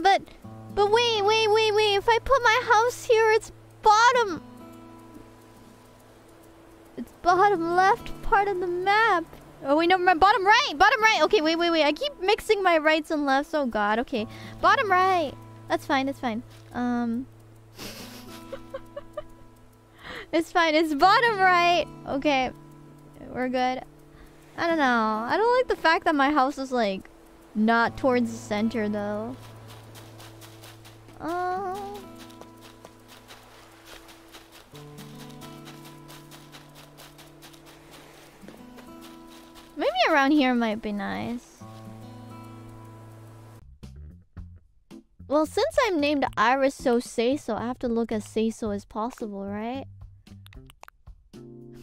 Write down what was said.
But wait. If I put my house here, it's bottom. It's bottom left part of the map. Oh, wait, no, bottom right. Bottom right. Okay, wait. I keep mixing my rights and lefts. Oh, God. Okay. Bottom right. That's fine. That's fine. It's fine. It's bottom right. Okay. We're good. I don't know. I don't like the fact that my house is, like, not towards the center, though. Maybe around here might be nice. Well, since I'm named IRySoSeiso, I have to look as seiso as possible, right?